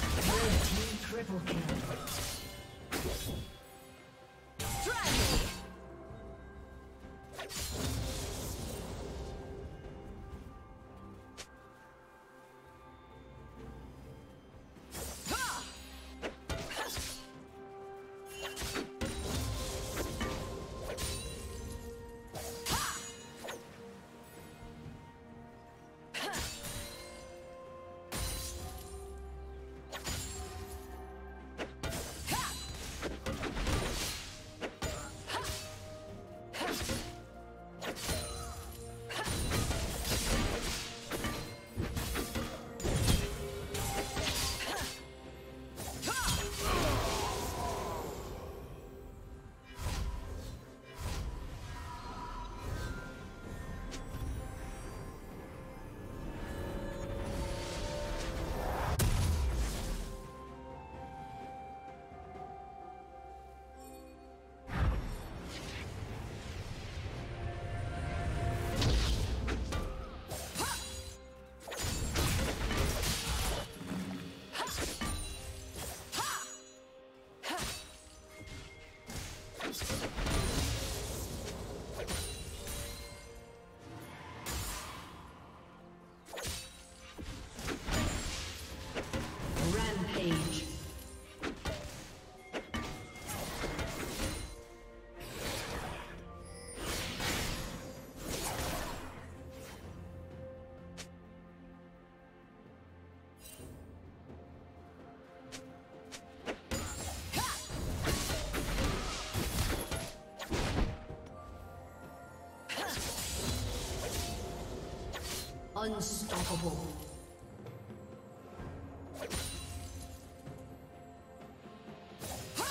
Red team triple kill. Unstoppable. Ha!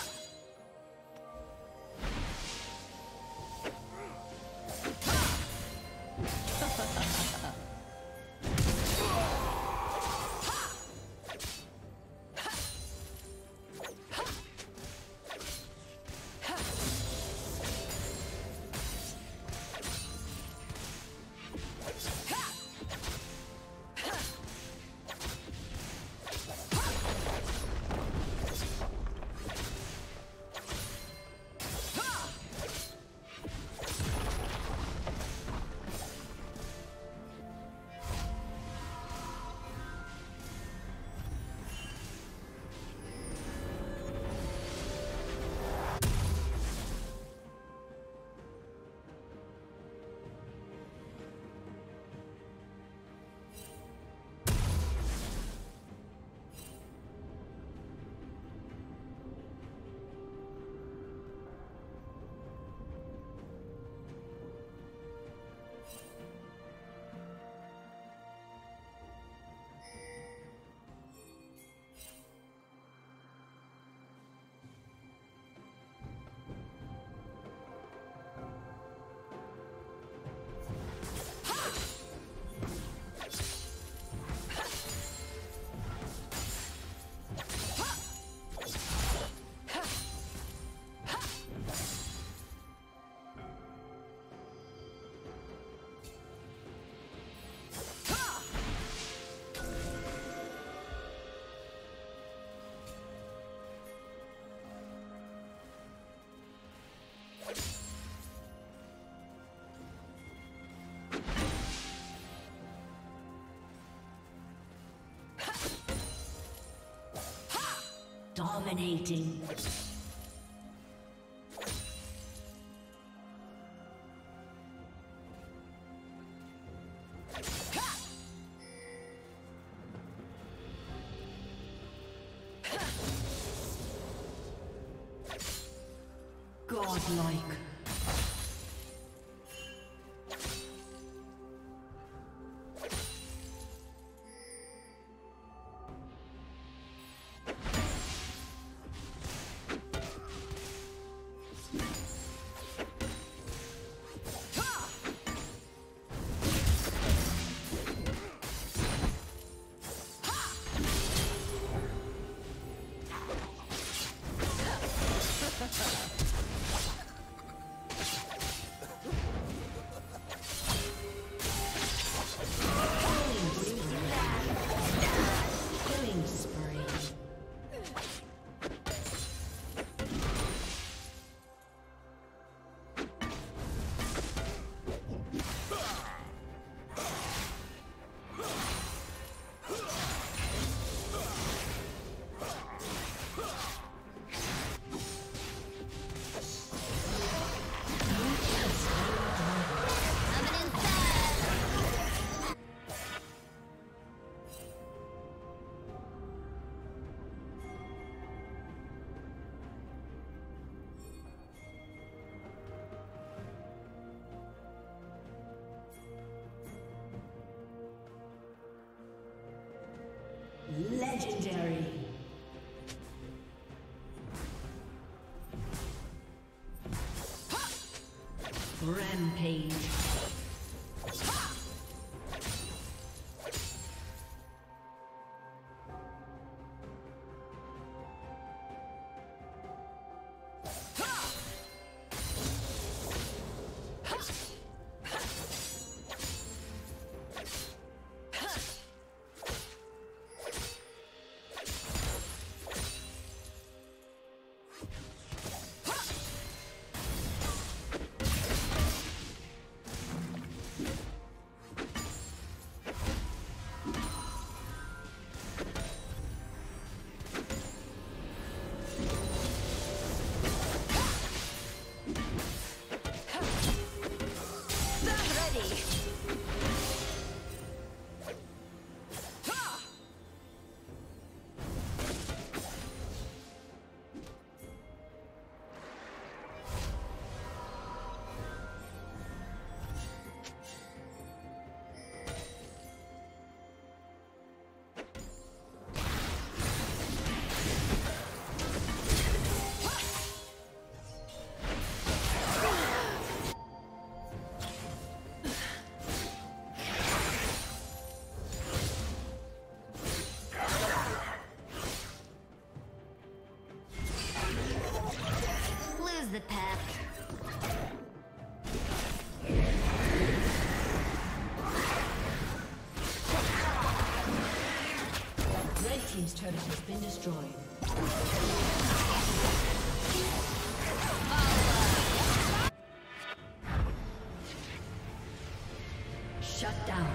Dominating. Godlike. Legendary. Ha! Rampage. Ha! The pack. Red team's turret has been destroyed. Shut down.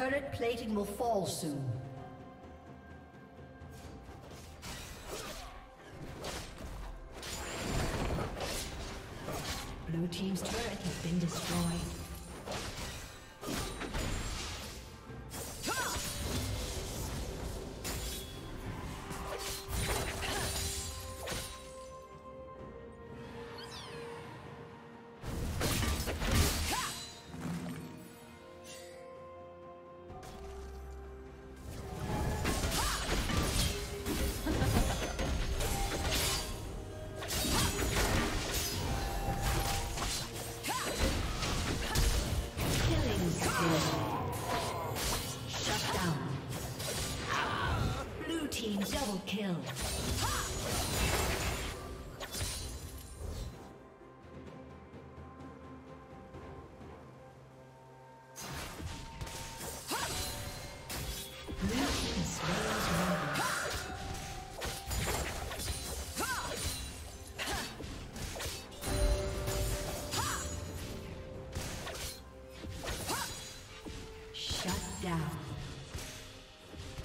Turret plating will fall soon. Blue team's turret has been destroyed.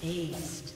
Aced.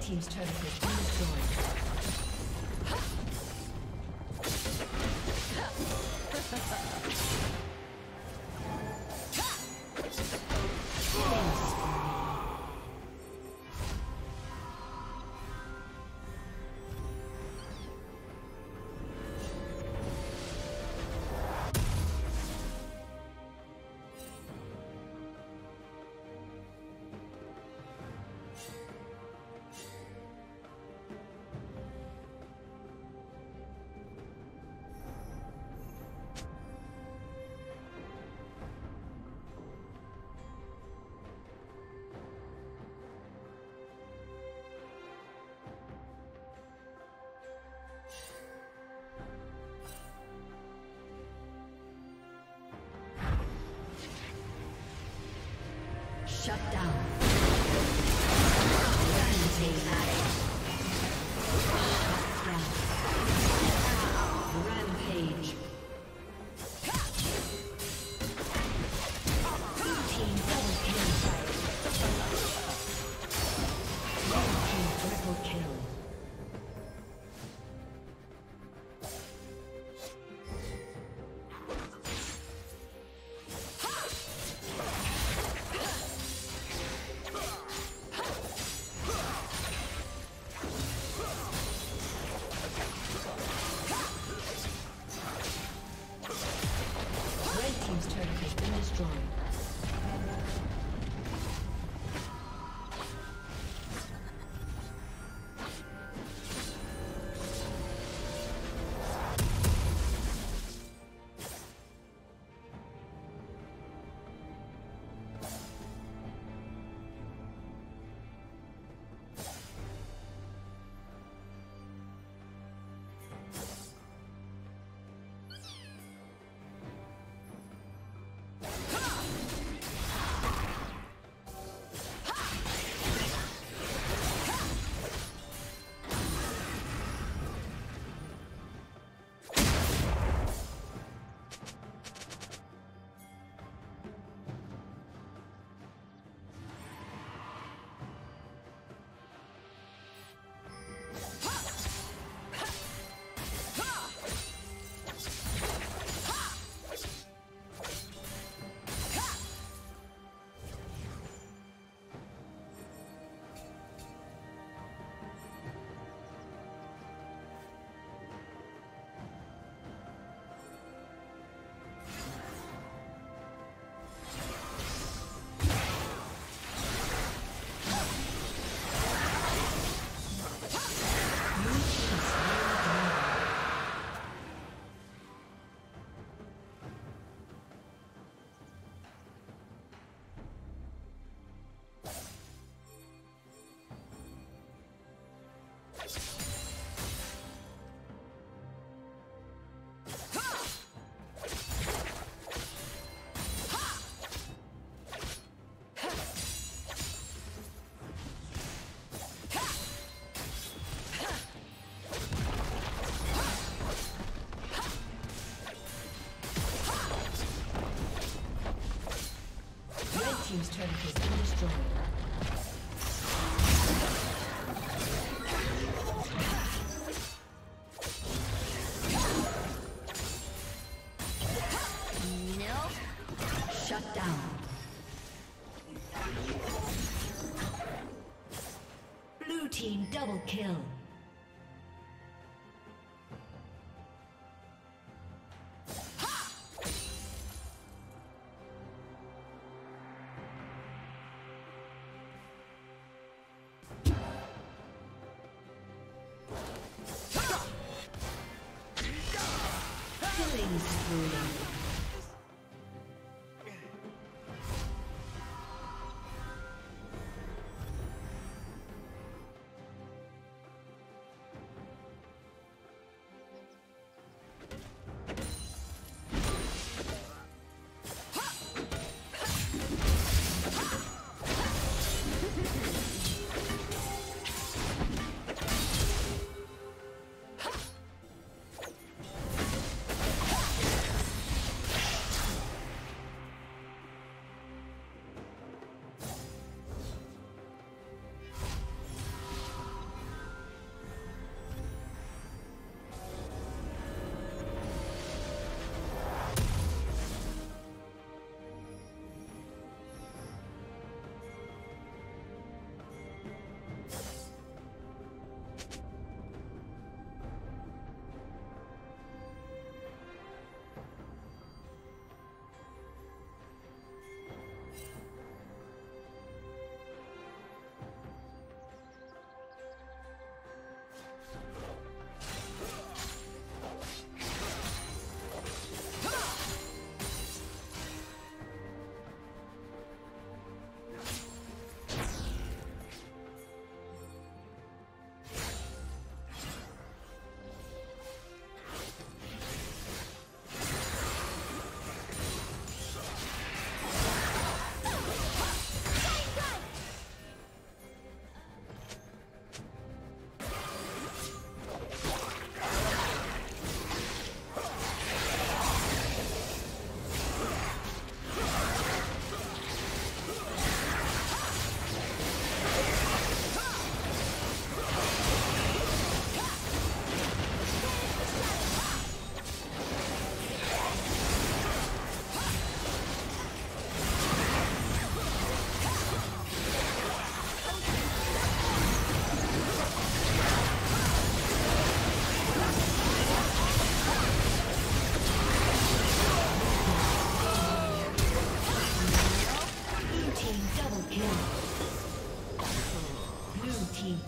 Team's turret has been shut down. Rampage. Routine double kill. Routine triple kill. team's turret has been destroyed. Double kill.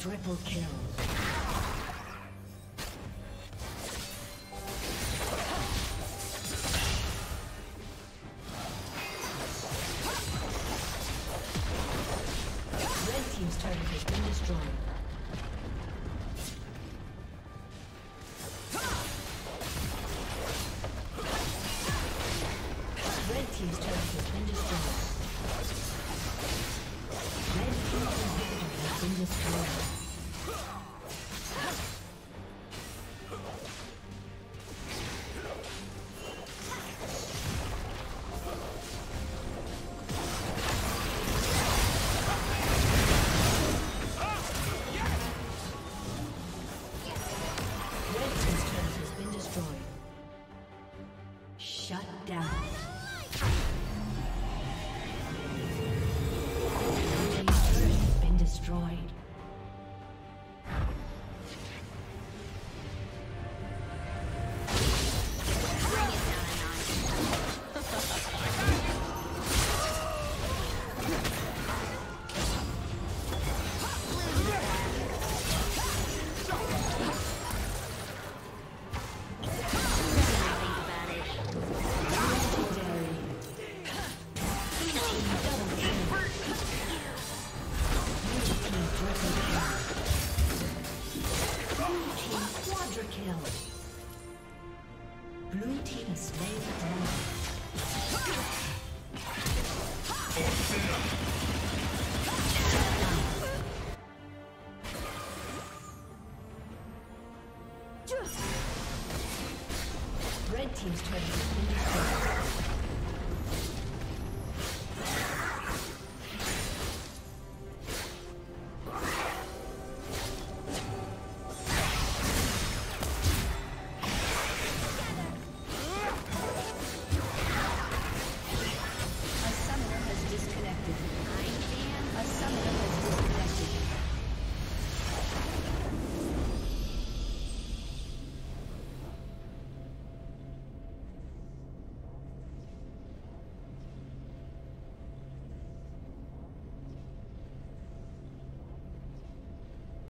Triple kill. Red team's target has been destroyed. Red team's target has been destroyed. Red team's inhibitor has been destroyed.